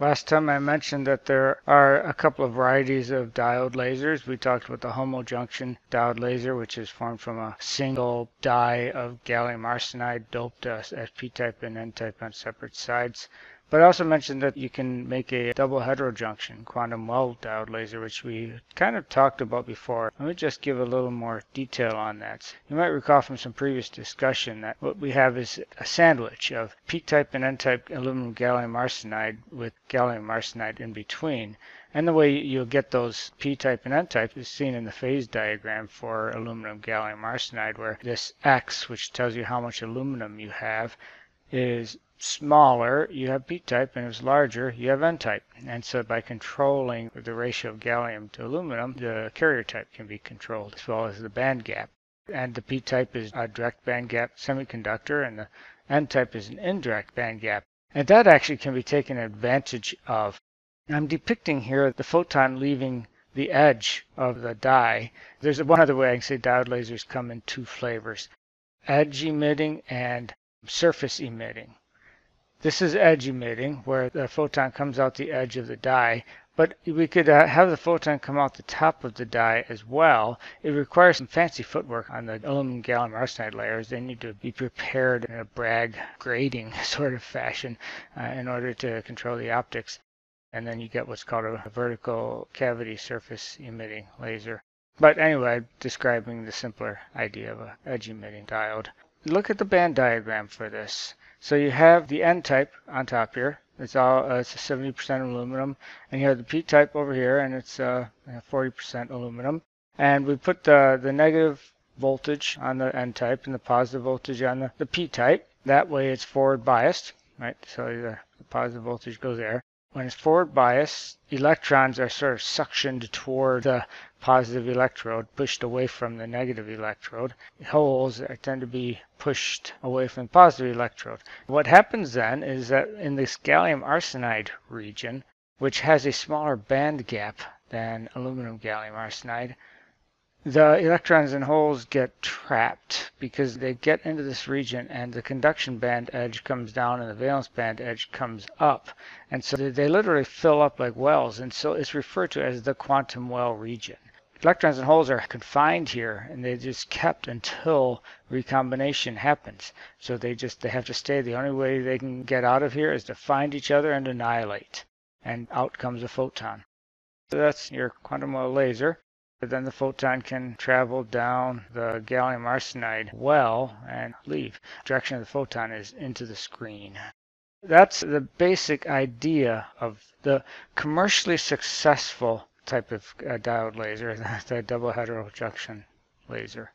Last time I mentioned that there are a couple of varieties of diode lasers. We talked about the homojunction diode laser, which is formed from a single die of gallium arsenide doped as p-type and n-type on separate sides. But I also mentioned that you can make a double heterojunction quantum well diode laser, which we kind of talked about before. Let me just give a little more detail on that. You might recall from some previous discussion that what we have is a sandwich of p-type and n-type aluminum gallium arsenide with gallium arsenide in between. And the way you'll get those p-type and n-type is seen in the phase diagram for aluminum gallium arsenide, where this X, which tells you how much aluminum you have, is smaller, you have p-type, and it's larger, you have n-type. And so by controlling the ratio of gallium to aluminum, the carrier type can be controlled, as well as the band gap. And the p-type is a direct band gap semiconductor, and the n-type is an indirect band gap. And that actually can be taken advantage of. I'm depicting here the photon leaving the edge of the die. There's one other way I can say diode lasers come in two flavors: edge emitting and surface emitting. This is edge emitting, where the photon comes out the edge of the die, but we could have the photon come out the top of the die as well. It requires some fancy footwork on the aluminum gallium arsenide layers. They need to be prepared in a Bragg grating sort of fashion in order to control the optics. And then you get what's called a vertical cavity surface emitting laser. But anyway, describing the simpler idea of an edge emitting diode. Look at the band diagram for this. So you have the n-type on top here. It's all it's 70% aluminum, and you have the p-type over here, and it's 40% aluminum. And we put the negative voltage on the n-type and the positive voltage on the p-type. That way, it's forward biased, right? So the positive voltage goes there. When it's forward biased, electrons are sort of suctioned toward the positive electrode, pushed away from the negative electrode. Holes tend to be pushed away from the positive electrode. What happens then is that in this gallium arsenide region, which has a smaller band gap than aluminum gallium arsenide, the electrons and holes get trapped because they get into this region, and the conduction band edge comes down and the valence band edge comes up. And so they literally fill up like wells, and so it's referred to as the quantum well region. Electrons and holes are confined here, and they're just kept until recombination happens. So they have to stay. The only way they can get out of here is to find each other and annihilate. And out comes a photon. So that's your quantum well laser. But then the photon can travel down the gallium arsenide well and leave. The direction of the photon is into the screen. That's the basic idea of the commercially successful type of diode laser, the double heterojunction laser.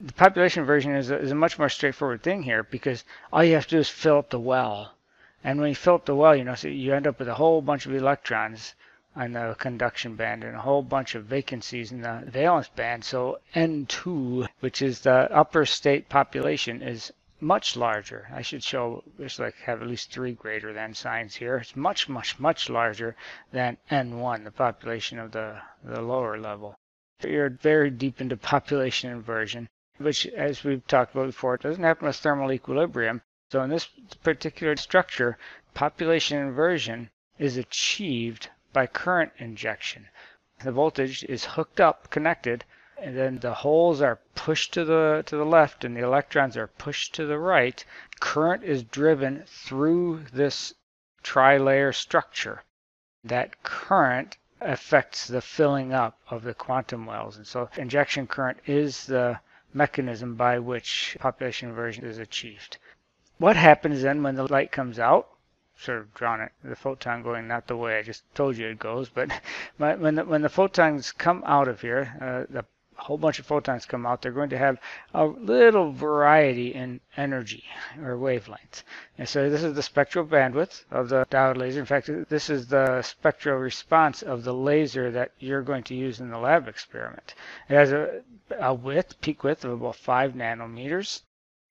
The population version is a much more straightforward thing here, because all you have to do is fill up the well. And when you fill up the well, you know, so you end up with a whole bunch of electrons on the conduction band and a whole bunch of vacancies in the valence band. So N2, which is the upper state population, is much larger. I should show, just like have at least three greater than signs here. It's much, much, much larger than N1, the population of the lower level. You're very deep into population inversion, which, as we've talked about before, it doesn't happen with thermal equilibrium. So in this particular structure, population inversion is achieved by current injection. The voltage is hooked up, connected, and then the holes are pushed to the left and the electrons are pushed to the right. Current is driven through this tri-layer structure. That current affects the filling up of the quantum wells. And so injection current is the mechanism by which population inversion is achieved. What happens then when the light comes out? Sort of drawn it, the photon going not the way I just told you it goes, but when the photons come out of here, the whole bunch of photons come out, they're going to have a little variety in energy or wavelength. And so this is the spectral bandwidth of the diode laser. In fact, this is the spectral response of the laser that you're going to use in the lab experiment. It has a width, peak width of about 5 nanometers.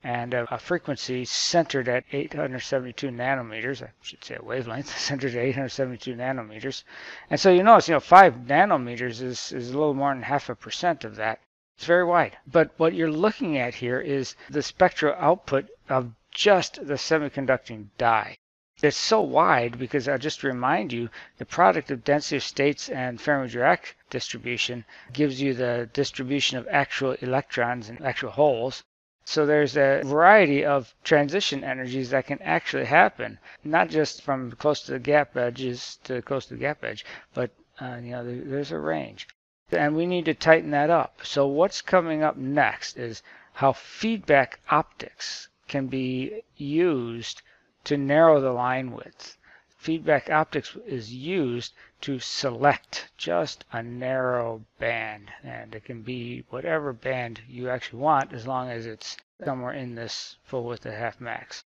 And a frequency centered at 872 nanometers, I should say a wavelength, centered at 872 nanometers. And so you notice, 5 nanometers is a little more than 0.5% of that. It's very wide. But what you're looking at here is the spectral output of just the semiconducting die. They're so wide because I'll just remind you, the product of density of states and Fermi-Dirac distribution gives you the distribution of actual electrons and actual holes. So there's a variety of transition energies that can actually happen, not just from close to the gap edges to close to the gap edge, but there's a range. And we need to tighten that up. So what's coming up next is how feedback optics can be used to narrow the line width. Feedback optics is used to select just a narrow band, and it can be whatever band you actually want as long as it's somewhere in this full width at half max.